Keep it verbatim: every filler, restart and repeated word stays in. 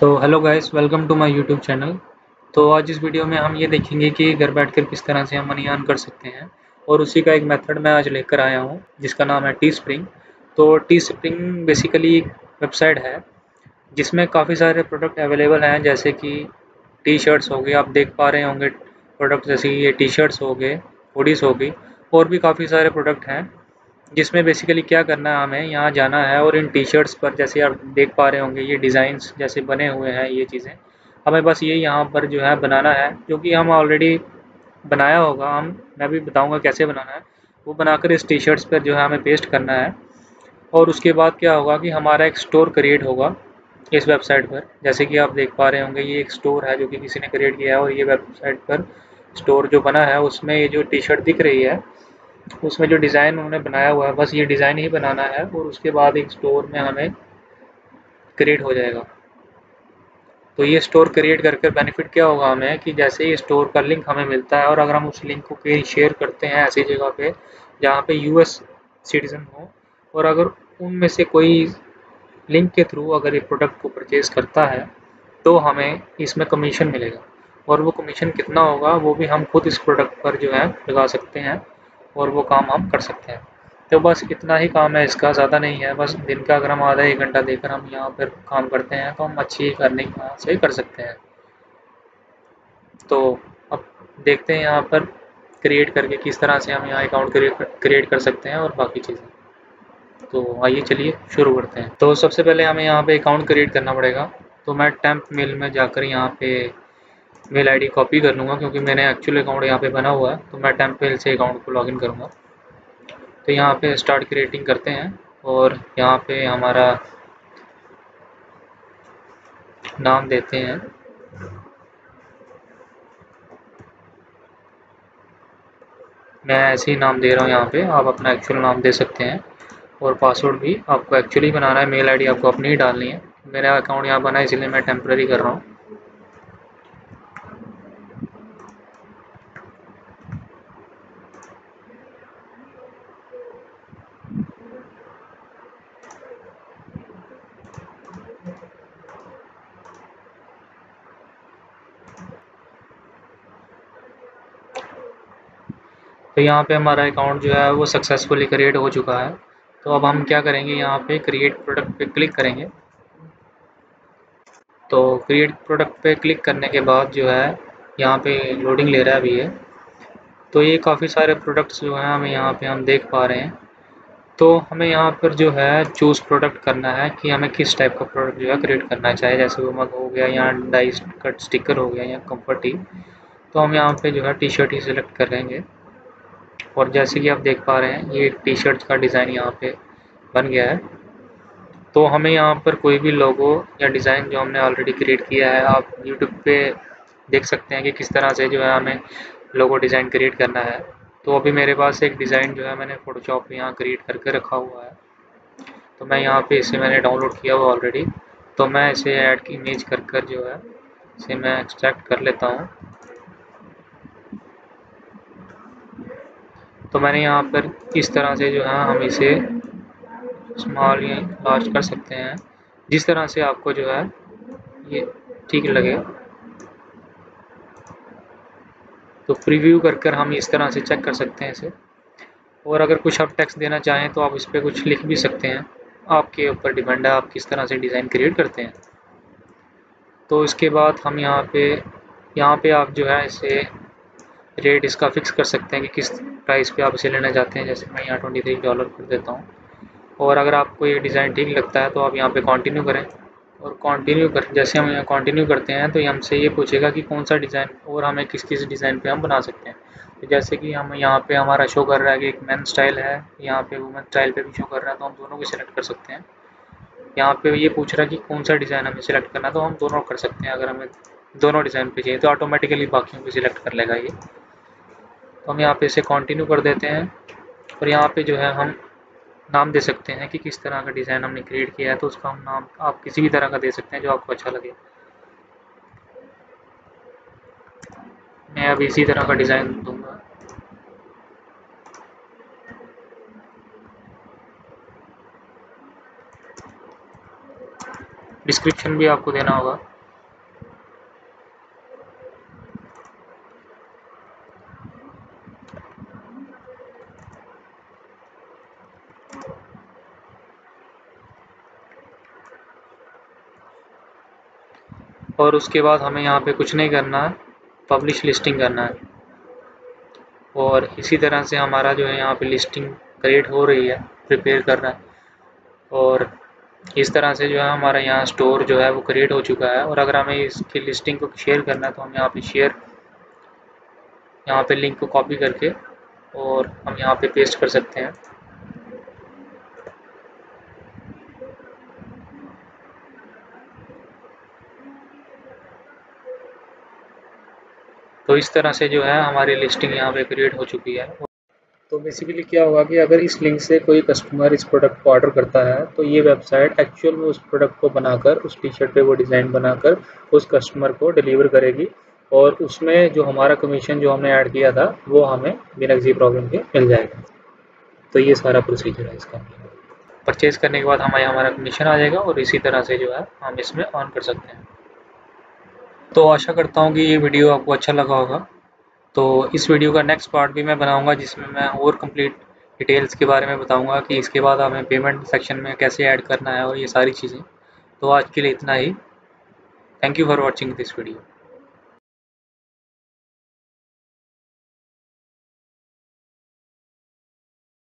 तो hello guys, welcome to my YouTube channel. तो आज इस वीडियो में हम ये देखेंगे कि घर बैठकर किस तरह से हम मनी अर्न कर सकते हैं, और उसी का एक मेथड मैं आज लेकर आया हूँ जिसका नाम है टीस्प्रिंग। तो टीस्प्रिंग बेसिकली एक वेबसाइट है जिसमें काफ़ी सारे प्रोडक्ट अवेलेबल हैं, जैसे कि टी शर्ट्स हो गए, आप देख पा रहे होंगे प्रोडक्ट जैसे ये टी शर्ट्स हो गए, हुडीज़ हो गई, और भी काफ़ी सारे प्रोडक्ट हैं। जिसमें बेसिकली क्या करना है, हमें यहाँ जाना है और इन टी शर्ट्स पर जैसे आप देख पा रहे होंगे ये डिज़ाइंस जैसे बने हुए हैं, ये चीज़ें हमें बस ये यहाँ पर जो है बनाना है, जो कि हम ऑलरेडी बनाया होगा। हम मैं भी बताऊँगा कैसे बनाना है। वो बनाकर इस टी शर्ट्स पर जो है हमें पेस्ट करना है, और उसके बाद क्या होगा कि हमारा एक स्टोर क्रिएट होगा इस वेबसाइट पर। जैसे कि आप देख पा रहे होंगे ये एक स्टोर है जो कि किसी ने क्रिएट किया है, और ये वेबसाइट पर स्टोर जो बना है उसमें ये जो टी शर्ट दिख रही है उसमें जो डिज़ाइन उन्होंने बनाया हुआ है, बस ये डिज़ाइन ही बनाना है, और उसके बाद एक स्टोर में हमें क्रिएट हो जाएगा। तो ये स्टोर क्रिएट करके बेनिफिट क्या होगा हमें कि जैसे ही स्टोर का लिंक हमें मिलता है, और अगर हम उस लिंक को कहीं शेयर करते हैं ऐसी जगह पे जहाँ पे यूएस सिटीज़न हो, और अगर उनमें से कोई लिंक के थ्रू अगर ये प्रोडक्ट को परचेज़ करता है तो हमें इसमें कमीशन मिलेगा, और वो कमीशन कितना होगा वो भी हम खुद इस प्रोडक्ट पर जो है लगा सकते हैं, और वो काम हम कर सकते हैं। तो बस इतना ही काम है इसका, ज़्यादा नहीं है। बस दिन का अगर हम आधा एक घंटा देकर हम यहाँ पर काम करते हैं तो हम अच्छी अर्निंग यहाँ से कर सकते हैं। तो अब देखते हैं यहाँ पर क्रिएट करके किस तरह से हम यहाँ अकाउंट क्रिएट क्रिएट कर सकते हैं और बाकी चीज़ें। तो आइए चलिए शुरू करते हैं। तो सबसे पहले हमें यहाँ पर अकाउंट क्रिएट करना पड़ेगा। तो मैं टेम्प मेल में जाकर यहाँ पर मेल आईडी कॉपी कर लूँगा, क्योंकि मैंने एक्चुअल अकाउंट यहाँ पे बना हुआ है। तो मैं टेम्पल से अकाउंट को लॉगिन करूँगा। तो यहाँ पे स्टार्ट क्रिएटिंग करते हैं, और यहाँ पे हमारा नाम देते हैं मैं ऐसे ही नाम दे रहा हूँ यहाँ पे, आप अपना एक्चुअल नाम दे सकते हैं, और पासवर्ड भी आपको एक्चुअली बनाना है, मेल आईडी आपको अपनी ही डालनी है। मेरा अकाउंट यहाँ बना है इसलिए मैं टेम्प्रेरी कर रहा हूँ। तो यहाँ पे हमारा अकाउंट जो है वो सक्सेसफुली क्रिएट हो चुका है। तो अब हम क्या करेंगे, यहाँ पे क्रिएट प्रोडक्ट पे क्लिक करेंगे। तो क्रिएट प्रोडक्ट पे क्लिक करने के बाद जो है यहाँ पे लोडिंग ले रहा है अभी है। तो ये काफ़ी सारे प्रोडक्ट्स जो हैं हमें यहाँ पे हम देख पा रहे हैं। तो हमें यहाँ पर जो है चूज़ प्रोडक्ट करना है कि हमें किस टाइप का प्रोडक्ट जो है क्रिएट करना है, चाहे जैसे वो मग हो गया या डाइस कट स्टिकर हो गया या कम्फर्ट टी। तो हम यहाँ पे जो है टी शर्ट ही सिलेक्ट करेंगे, और जैसे कि आप देख पा रहे हैं ये टी शर्ट का डिज़ाइन यहाँ पे बन गया है। तो हमें यहाँ पर कोई भी लोगो या डिज़ाइन जो हमने ऑलरेडी क्रिएट किया है, आप यूट्यूब पे देख सकते हैं कि किस तरह से जो है हमें लोगो डिज़ाइन क्रिएट करना है। तो अभी मेरे पास एक डिज़ाइन जो है मैंने फोटोशॉप में यहाँ क्रिएट करके रखा हुआ है। तो मैं यहाँ पे इसे मैंने डाउनलोड किया हुआ ऑलरेडी। तो मैं इसे ऐड की इमेज कर कर जो है इसे मैं एक्सट्रैक्ट कर लेता हूँ। तो मैंने यहाँ पर इस तरह से जो है हम इसे स्मॉल या लार्ज कर सकते हैं, जिस तरह से आपको जो है ये ठीक लगे। तो प्रीव्यू कर कर हम इस तरह से चेक कर सकते हैं इसे, और अगर कुछ आप टेक्स्ट देना चाहें तो आप इस पर कुछ लिख भी सकते हैं। आपके ऊपर डिपेंड है आप किस तरह से डिज़ाइन क्रिएट करते हैं। तो इसके बाद हम यहाँ पे यहाँ पे आप जो है इसे रेट इसका फिक्स कर सकते हैं कि किस प्राइस पे आप इसे लेना चाहते हैं। जैसे मैं यहाँ ट्वेंटी थ्री डॉलर कर देता हूँ, और अगर आपको ये डिज़ाइन ठीक लगता है तो आप यहाँ पे कंटिन्यू करें, और कंटिन्यू कर जैसे हम यहाँ कंटिन्यू करते हैं तो हमसे ये पूछेगा कि कौन सा डिज़ाइन और हमें किस किस डिज़ाइन पे हम बना सकते हैं। तो जैसे कि हम यहाँ पे हमारा शो कर रहा है कि एक मेन स्टाइल है, यहाँ पे वुमेन स्टाइल पे भी शो कर रहा है, तो हम दोनों को सिलेक्ट कर सकते हैं। यहाँ पे ये पूछ रहा है कि कौन सा डिज़ाइन हमें सिलेक्ट करना, तो हम दोनों कर सकते हैं। अगर हमें दोनों डिज़ाइन पे चाहिए तो ऑटोमेटिकली बाकियों को सिलेक्ट कर लेगा ये। तो हम यहाँ पे इसे कंटिन्यू कर देते हैं, और यहाँ पे जो है हम नाम दे सकते हैं कि किस तरह का डिज़ाइन हमने क्रिएट किया है। तो उसका हम नाम आप किसी भी तरह का दे सकते हैं जो आपको अच्छा लगे। मैं अभी इसी तरह का डिज़ाइन दूंगा। डिस्क्रिप्शन भी आपको देना होगा। और उसके बाद हमें यहाँ पे कुछ नहीं करना है, पब्लिश लिस्टिंग करना है। और इसी तरह से हमारा जो है यहाँ पे लिस्टिंग क्रिएट हो रही है, प्रिपेयर कर रहा है। और इस तरह से जो है हमारा यहाँ स्टोर जो है वो क्रिएट हो चुका है। और अगर हमें इसकी लिस्टिंग को शेयर करना है तो हम यहाँ पे शेयर, यहाँ पे लिंक को कॉपी करके और हम यहाँ पे पेस्ट कर सकते हैं। तो इस तरह से जो है हमारी लिस्टिंग यहाँ पे क्रिएट हो चुकी है। तो बेसिकली क्या होगा कि अगर इस लिंक से कोई कस्टमर इस प्रोडक्ट को ऑर्डर करता है तो ये वेबसाइट एक्चुअल में उस प्रोडक्ट को बनाकर, उस टी शर्ट पर वो डिज़ाइन बनाकर उस कस्टमर को डिलीवर करेगी। और उसमें जो हमारा कमीशन जो हमने ऐड किया था वो हमें बिना किसी प्रॉब्लम के मिल जाएगा। तो ये सारा प्रोसीजर है इसका। परचेज़ करने के बाद हमारे हमारा कमीशन आ जाएगा और इसी तरह से जो है हम इसमें ऑन कर सकते हैं। तो आशा करता हूँ कि ये वीडियो आपको अच्छा लगा होगा। तो इस वीडियो का नेक्स्ट पार्ट भी मैं बनाऊंगा जिसमें मैं और कंप्लीट डिटेल्स के बारे में बताऊंगा कि इसके बाद हमें पेमेंट सेक्शन में कैसे ऐड करना है और ये सारी चीज़ें। तो आज के लिए इतना ही। Thank you for watching this video.